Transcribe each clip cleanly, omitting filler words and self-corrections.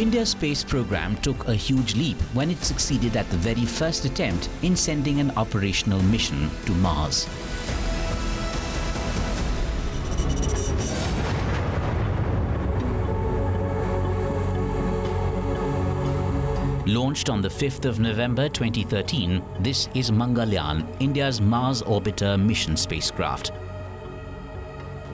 India's space program took a huge leap when it succeeded at the very first attempt in sending an operational mission to Mars. Launched on the 5th of November 2013, this is Mangalyaan, India's Mars Orbiter mission spacecraft.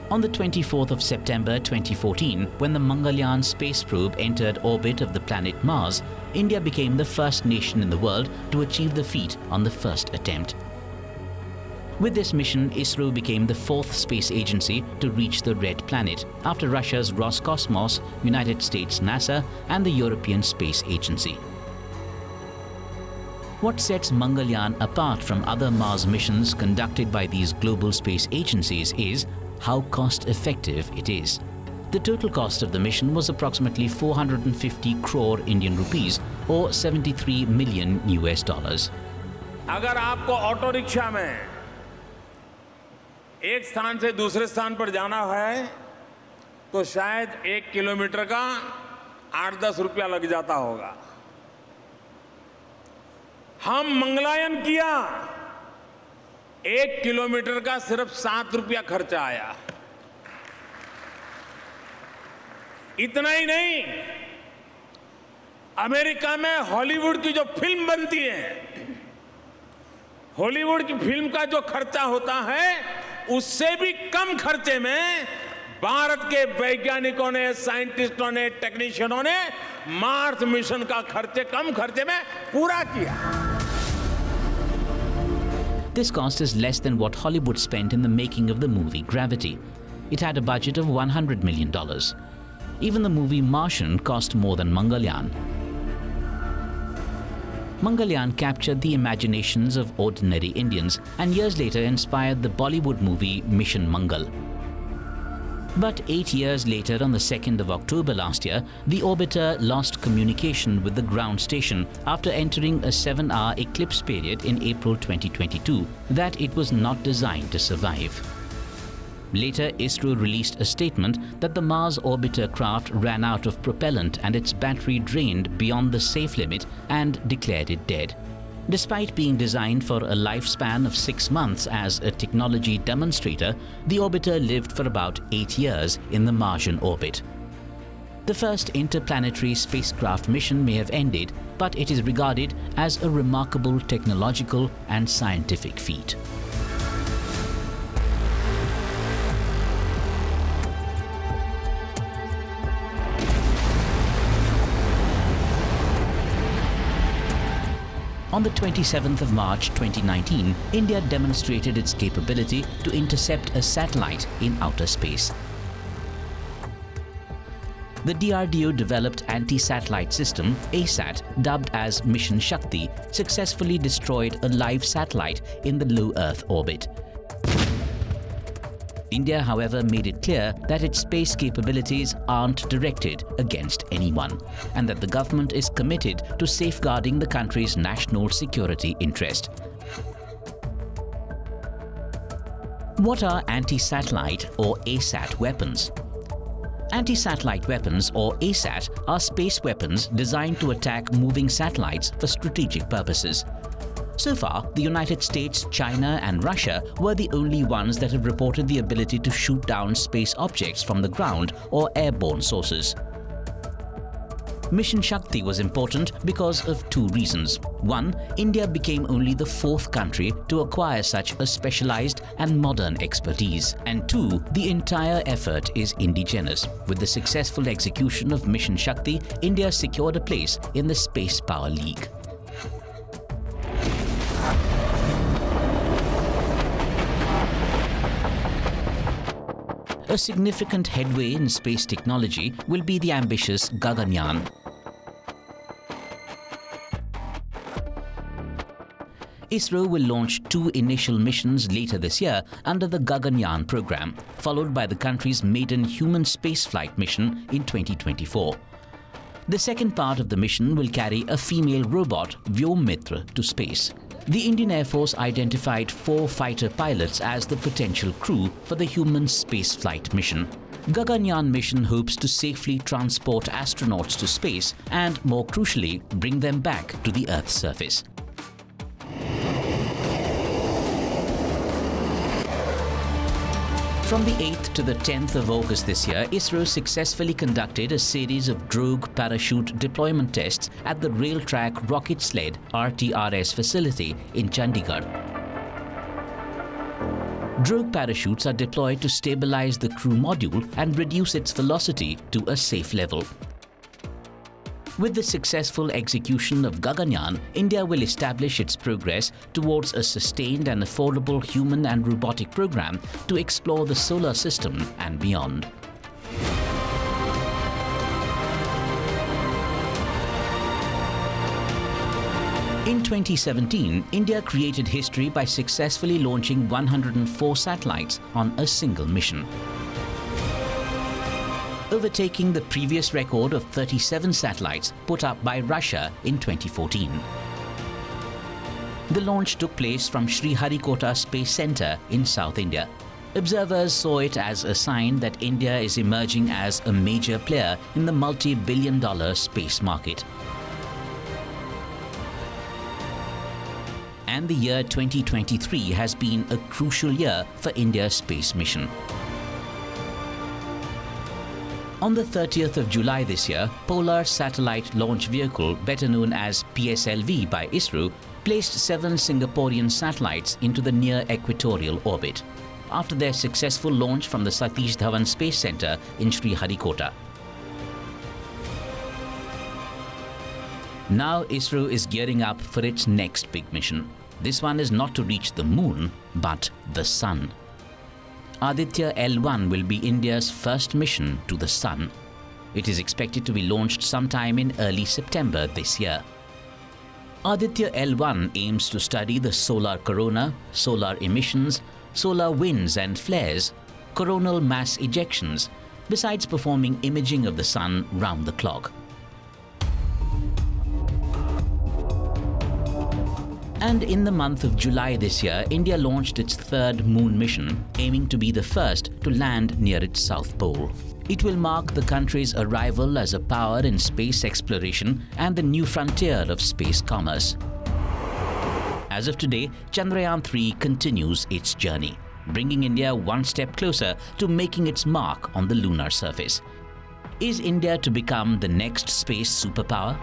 On the 24th of September 2014, when the Mangalyaan space probe entered orbit of the planet Mars, India became the first nation in the world to achieve the feat on the first attempt. With this mission, ISRO became the fourth space agency to reach the red planet, after Russia's Roscosmos, United States NASA, and the European Space Agency. What sets Mangalyaan apart from other Mars missions conducted by these global space agencies is how cost-effective it is. The total cost of the mission was approximately 450 crore Indian rupees or $73 million. अगर आपको auto rickshaw में एक स्थान से दूसरे स्थान पर जाना है, तो शायद एक किलोमीटर का 8-10 रुपया लग जाता होगा। हम मंगलायन किया। एक किलोमीटर का सिर्फ 7 रुपया खर्चा आया। इतना ही नहीं, अमेरिका में हॉलीवुड की जो फिल्म बनती है, हॉलीवुड की फिल्म का जो खर्चा होता है, उससे भी कम खर्चे में भारत के वैज्ञानिकों ने, साइंटिस्टों ने, टेक्नीशियनों ने मार्स मिशन का खर्चे कम खर्चे में पूरा किया। This cost is less than what Hollywood spent in the making of the movie Gravity. It had a budget of $100 million. Even the movie Martian cost more than Mangalyaan. Mangalyaan captured the imaginations of ordinary Indians and years later inspired the Bollywood movie Mission Mangal. But 8 years later, on the 2nd of October last year, the orbiter lost communication with the ground station after entering a 7-hour eclipse period in April 2022 that it was not designed to survive. Later, ISRO released a statement that the Mars orbiter craft ran out of propellant and its battery drained beyond the safe limit and declared it dead. Despite being designed for a lifespan of 6 months as a technology demonstrator, the orbiter lived for about 8 years in the Martian orbit. The first interplanetary spacecraft mission may have ended, but it is regarded as a remarkable technological and scientific feat. On the 27th of March 2019, India demonstrated its capability to intercept a satellite in outer space. The DRDO developed anti-satellite system, ASAT, dubbed as Mission Shakti, successfully destroyed a live satellite in the low Earth orbit. India, however, made it clear that its space capabilities aren't directed against anyone, and that the government is committed to safeguarding the country's national security interest. What are anti-satellite or ASAT weapons? Anti-satellite weapons, or ASAT, are space weapons designed to attack moving satellites for strategic purposes. So far, the United States, China and Russia were the only ones that have reported the ability to shoot down space objects from the ground or airborne sources. Mission Shakti was important because of 2 reasons. 1, India became only the 4th country to acquire such a specialized and modern expertise. And 2, the entire effort is indigenous. With the successful execution of Mission Shakti, India secured a place in the Space Power League. A significant headway in space technology will be the ambitious Gaganyaan. ISRO will launch 2 initial missions later this year under the Gaganyaan program, followed by the country's maiden human spaceflight mission in 2024. The second part of the mission will carry a female robot, Vyommitra, to space. The Indian Air Force identified 4 fighter pilots as the potential crew for the human spaceflight mission. Gaganyaan mission hopes to safely transport astronauts to space and, more crucially, bring them back to the Earth's surface. From the 8th to the 10th of August this year, ISRO successfully conducted a series of drogue parachute deployment tests at the rail track rocket sled RTRS facility in Chandigarh. Drogue parachutes are deployed to stabilize the crew module and reduce its velocity to a safe level. With the successful execution of Gaganyaan, India will establish its progress towards a sustained and affordable human and robotic program to explore the solar system and beyond. In 2017, India created history by successfully launching 104 satellites on a single mission, overtaking the previous record of 37 satellites put up by Russia in 2014. The launch took place from Sriharikota Space Centre in South India. Observers saw it as a sign that India is emerging as a major player in the multi-billion-dollar space market. And the year 2023 has been a crucial year for India's space mission. On the 30th of July this year, Polar Satellite Launch Vehicle, better known as PSLV by ISRO, placed 7 Singaporean satellites into the near-equatorial orbit, after their successful launch from the Satish Dhawan Space Centre in Sriharikota. Now ISRO is gearing up for its next big mission. This one is not to reach the moon, but the sun. Aditya L1 will be India's first mission to the sun. It is expected to be launched sometime in early September this year. Aditya L1 aims to study the solar corona, solar emissions, solar winds and flares, coronal mass ejections, besides performing imaging of the sun round the clock. And in the month of July this year, India launched its third moon mission, aiming to be the first to land near its south pole. It will mark the country's arrival as a power in space exploration and the new frontier of space commerce. As of today, Chandrayaan-3 continues its journey, bringing India one step closer to making its mark on the lunar surface. Is India to become the next space superpower?